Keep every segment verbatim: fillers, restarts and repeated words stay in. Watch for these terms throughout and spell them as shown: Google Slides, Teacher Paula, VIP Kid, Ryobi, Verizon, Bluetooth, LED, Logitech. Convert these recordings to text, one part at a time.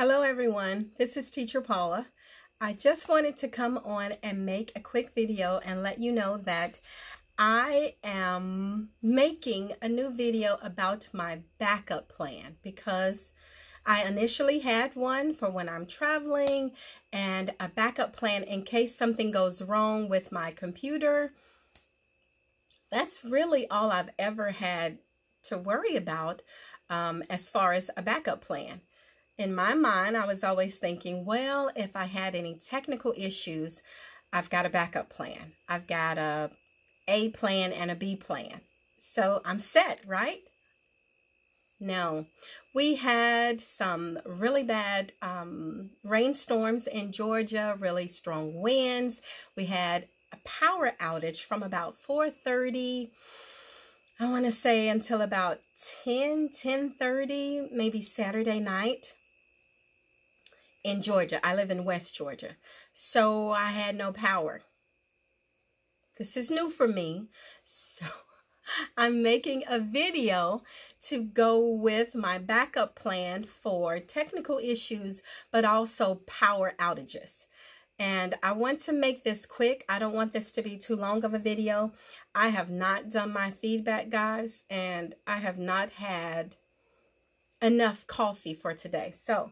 Hello everyone, this is Teacher Paula. I just wanted to come on and make a quick video and let you know that I am making a new video about my backup plan because I initially had one for when I'm traveling and a backup plan in case something goes wrong with my computer. That's really all I've ever had to worry about um, as far as a backup plan. In my mind, I was always thinking, well, if I had any technical issues, I've got a backup plan. I've got a A plan and a B plan. So I'm set, right? No. We had some really bad um, rainstorms in Georgia, really strong winds. We had a power outage from about four thirty. I want to say until about ten, ten thirty, maybe Saturday night. In Georgia. I live in West Georgia. So I had no power. This is new for me. So I'm making a video to go with my backup plan for technical issues, but also power outages. And I want to make this quick. I don't want this to be too long of a video. I have not done my feedback, guys, and I have not had enough coffee for today. So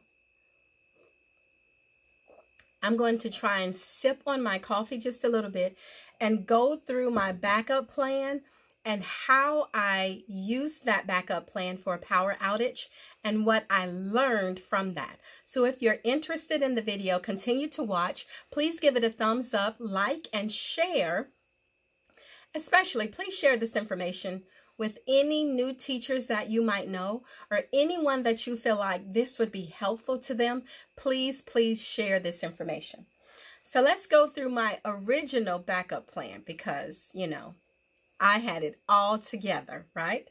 I'm going to try and sip on my coffee just a little bit and go through my backup plan and how I used that backup plan for a power outage and what I learned from that. So if you're interested in the video, continue to watch. Please give it a thumbs up, like, and share. Especially, please share this information with any new teachers that you might know or anyone that you feel like this would be helpful to them. Please, please share this information. So let's go through my original backup plan because, you know, I had it all together, right?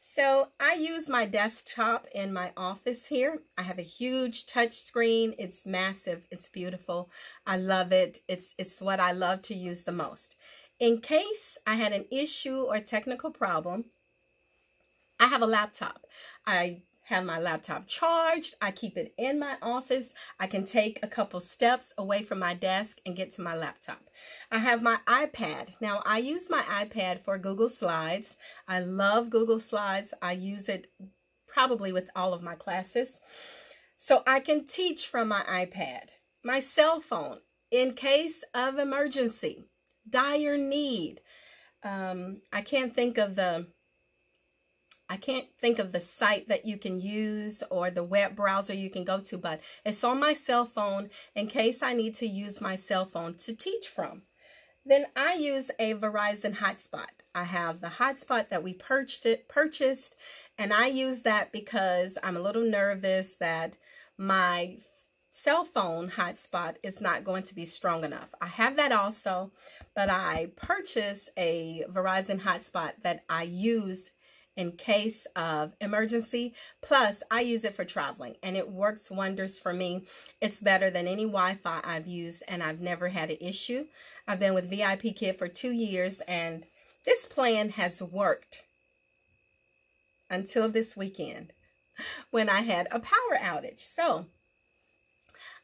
So I use my desktop in my office here. I have a huge touch screen. It's massive. It's beautiful. I love it. It's, it's what I love to use the most. In case I had an issue or technical problem, I have a laptop. I have my laptop charged. I keep it in my office. I can take a couple steps away from my desk and get to my laptop. I have my iPad. Now, I use my iPad for Google Slides. I love Google Slides. I use it probably with all of my classes. So I can teach from my iPad. My cell phone, in case of emergency. Dire need. Um, I can't think of the I can't think of the site that you can use or the web browser you can go to, but it's on my cell phone in case I need to use my cell phone to teach from. Then I use a Verizon hotspot. I have the hotspot that we purchased it purchased, and I use that because I'm a little nervous that my cell phone hotspot is not going to be strong enough. I have that also, but I purchase a Verizon hotspot that I use in case of emergency. Plus, I use it for traveling, and it works wonders for me. It's better than any Wi-Fi I've used, and I've never had an issue. I've been with V I P Kid for two years, and this plan has worked until this weekend when I had a power outage. So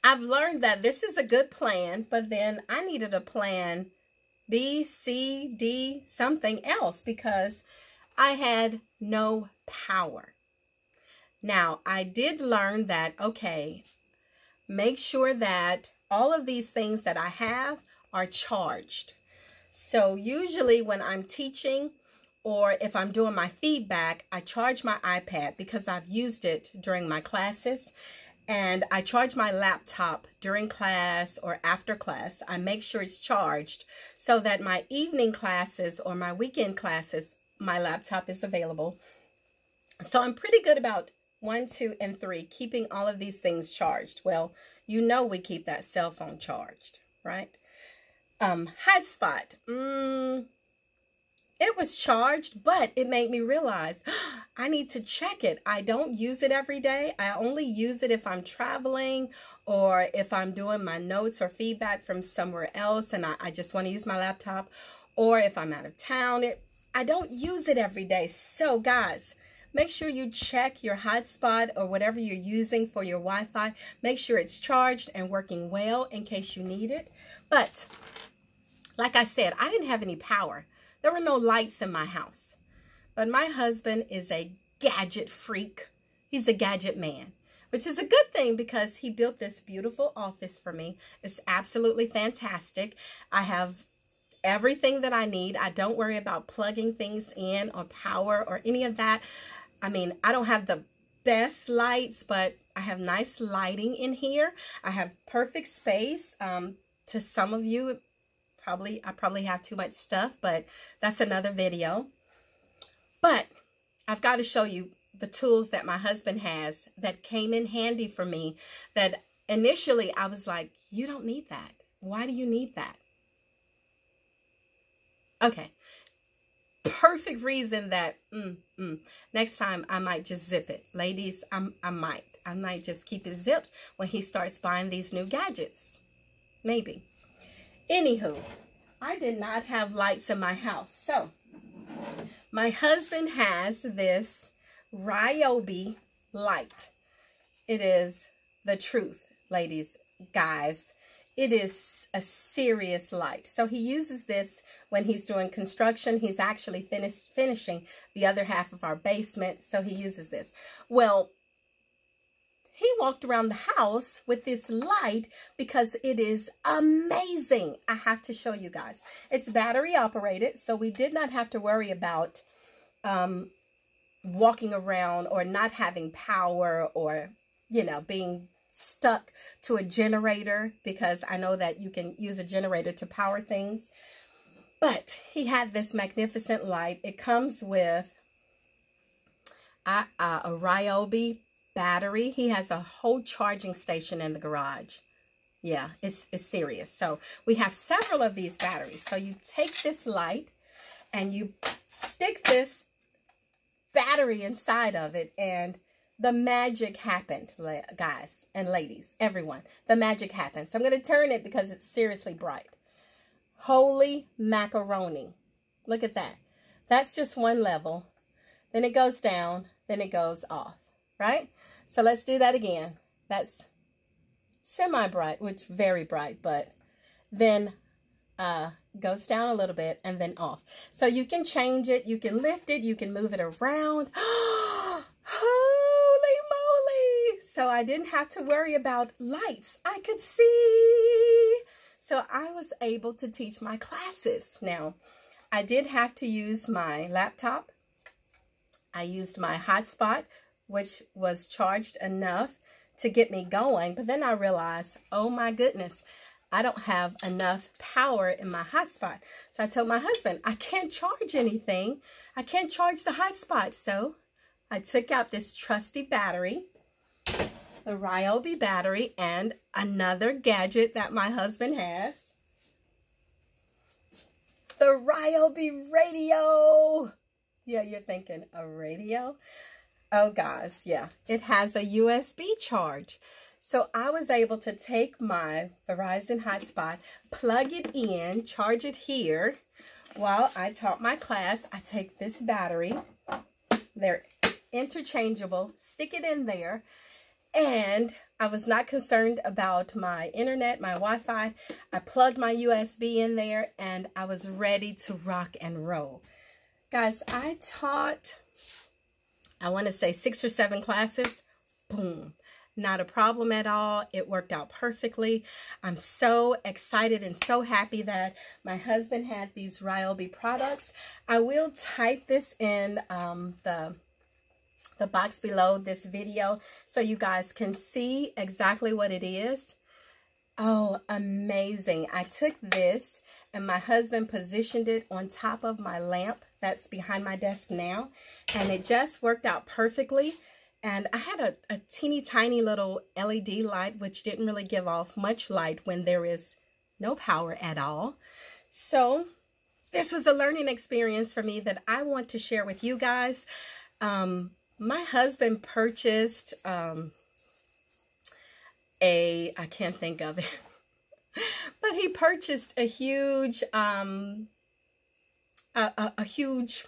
I've learned that this is a good plan, but then I needed a plan B, C, D, something else because I had no power. Now, I did learn that, okay, make sure that all of these things that I have are charged. So usually when I'm teaching or if I'm doing my feedback, I charge my iPad because I've used it during my classes. And I charge my laptop during class or after class. I make sure it's charged so that my evening classes or my weekend classes, my laptop is available. So I'm pretty good about one, two, and three, keeping all of these things charged. Well, you know we keep that cell phone charged, right? Um, hotspot. Mm, it was charged, but it made me realize I need to check it. I don't use it every day. I only use it if I'm traveling or if I'm doing my notes or feedback from somewhere else and I, I just want to use my laptop, or if I'm out of town. It, I don't use it every day. So guys, Make sure you check your hotspot or whatever you're using for your Wi-Fi. Make sure it's charged and working well in case you need it. But like I said, I didn't have any power. There were no lights in my house. But my husband is a gadget freak. He's a gadget man, which is a good thing because he built this beautiful office for me. It's absolutely fantastic. I have everything that I need. I don't worry about plugging things in or power or any of that. I mean, I don't have the best lights, but I have nice lighting in here. I have perfect space. Um, to some of you, probably I probably have too much stuff, but that's another video. But I've got to show you the tools that my husband has that came in handy for me, that initially I was like, you don't need that. Why do you need that? Okay. Perfect reason that mm, mm, next time I might just zip it. Ladies, I'm, I might. I might just keep it zipped when he starts buying these new gadgets. Maybe. Anywho, I did not have lights in my house. So my husband has this Ryobi light. It is the truth, ladies, guys. It is a serious light. So he uses this when he's doing construction. He's actually finished finishing the other half of our basement, so he uses this. Well, he walked around the house with this light because it is amazing. I have to show you guys. It's battery operated, so we did not have to worry about um, walking around or not having power or, you know, being stuck to a generator, because I know that you can use a generator to power things. But he had this magnificent light. It comes with a, a, a Ryobi battery. He has a whole charging station in the garage. Yeah, it's, it's serious. So we have several of these batteries. So you take this light and you stick this battery inside of it, and the magic happened, guys and ladies, everyone. The magic happened. So I'm going to turn it because it's seriously bright. Holy macaroni. Look at that. That's just one level. Then it goes down. Then it goes off. Right? So let's do that again. That's semi-bright, which very bright, but then uh, goes down a little bit and then off. So you can change it. You can lift it. You can move it around. Holy moly! So I didn't have to worry about lights. I could see. So I was able to teach my classes. Now, I did have to use my laptop. I used my hotspot, which was charged enough to get me going. But then I realized, oh my goodness, I don't have enough power in my hotspot. So I told my husband, I can't charge anything. I can't charge the hotspot. So I took out this trusty battery, the Ryobi battery, and another gadget that my husband has, the Ryobi radio. Yeah, you're thinking, a radio? Oh, guys, yeah, it has a U S B charge. So I was able to take my Verizon hotspot, plug it in, charge it here. While I taught my class, I take this battery. They're interchangeable. Stick it in there. And I was not concerned about my internet, my Wi-Fi. I plugged my U S B in there, and I was ready to rock and roll. Guys, I taught, I want to say six or seven classes. Boom. Not a problem at all. It worked out perfectly. I'm so excited and so happy that my husband had these Ryobi products. I will type this in um, the, the box below this video so you guys can see exactly what it is. Oh, amazing. I took this and my husband positioned it on top of my lamp that's behind my desk now, and it just worked out perfectly. And I had a, a teeny tiny little L E D light, which didn't really give off much light when there is no power at all. So this was a learning experience for me that I want to share with you guys. Um, my husband purchased um, a, I can't think of it, but he purchased a huge, um, a, a, a huge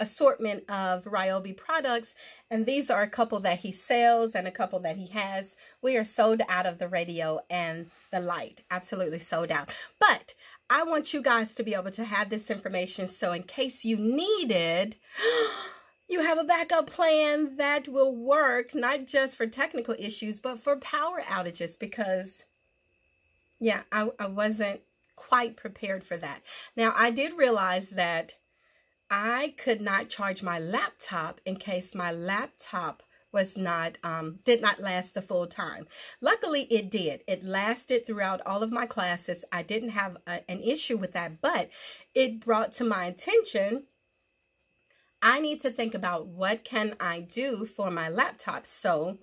assortment of Ryobi products, and these are a couple that he sells and a couple that he has. We are sold out of the radio and the light, absolutely sold out. But I want you guys to be able to have this information, so in case you need it, you have a backup plan that will work not just for technical issues, but for power outages, because yeah, I, I wasn't quite prepared for that. Now, I did realize that I could not charge my laptop in case my laptop was not, um, did not last the full time. Luckily, it did. It lasted throughout all of my classes. I didn't have a, an issue with that, but it brought to my attention, I need to think about what can I do for my laptop. So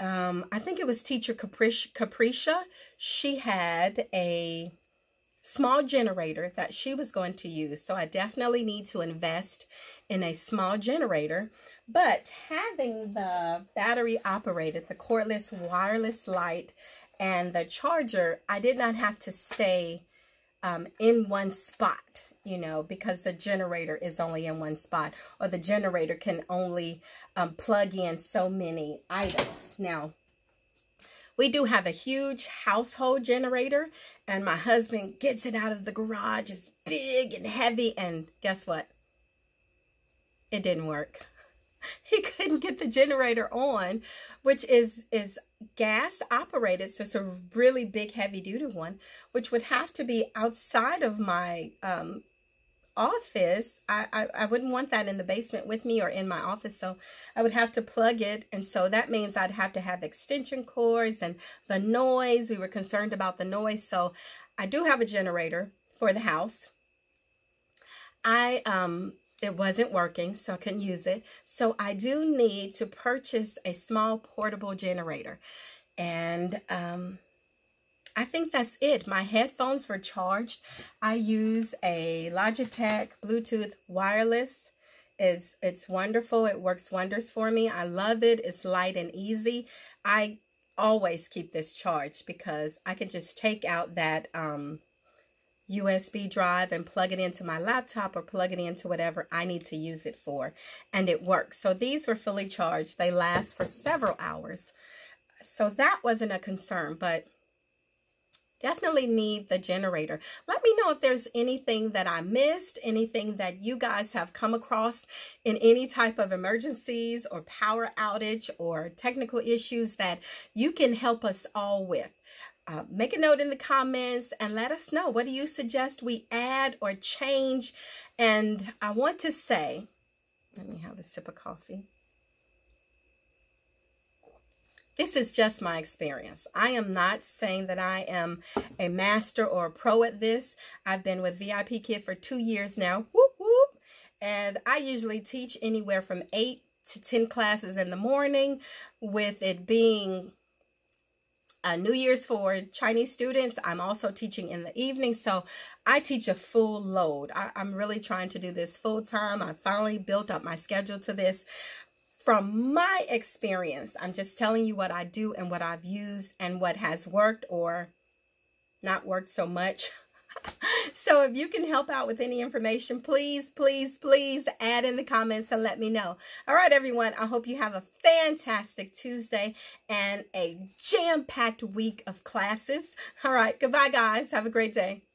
um, I think it was Teacher Capricia. She had a small generator that she was going to use. So I definitely need to invest in a small generator. But having the battery operated, the cordless wireless light, and the charger, I did not have to stay um, in one spot, you know, because the generator is only in one spot, or the generator can only um, plug in so many items. Now, we do have a huge household generator, and my husband gets it out of the garage. It's big and heavy, and guess what? It didn't work. He couldn't get the generator on, which is, is gas operated, so it's a really big, heavy-duty one, which would have to be outside of my um, office. I, I, I wouldn't want that in the basement with me or in my office, so I would have to plug it, and so that means I'd have to have extension cords and the noise. We were concerned about the noise, so I do have a generator for the house. I, um, it wasn't working, so I couldn't use it, so I do need to purchase a small portable generator, and, um, I think that's it. My headphones were charged. I use a Logitech Bluetooth wireless. It's, it's wonderful. It works wonders for me. I love it. It's light and easy. I always keep this charged because I can just take out that um, U S B drive and plug it into my laptop or plug it into whatever I need to use it for, and it works. So these were fully charged. They last for several hours. So that wasn't a concern, but definitely need the generator. Let me know if there's anything that I missed, anything that you guys have come across in any type of emergencies or power outage or technical issues that you can help us all with. Uh, make a note in the comments and let us know. What do you suggest we add or change? And I want to say, let me have a sip of coffee. This is just my experience. I am not saying that I am a master or a pro at this. I've been with V I P Kid for two years now, whoop, whoop. And I usually teach anywhere from eight to ten classes in the morning, with it being uh, New Year's for Chinese students. I'm also teaching in the evening, so I teach a full load. I, I'm really trying to do this full time. I finally built up my schedule to this. From my experience, I'm just telling you what I do and what I've used and what has worked or not worked so much. So if you can help out with any information, please, please, please add in the comments and let me know. All right, everyone, I hope you have a fantastic Tuesday and a jam-packed week of classes. All right, goodbye, guys. Have a great day.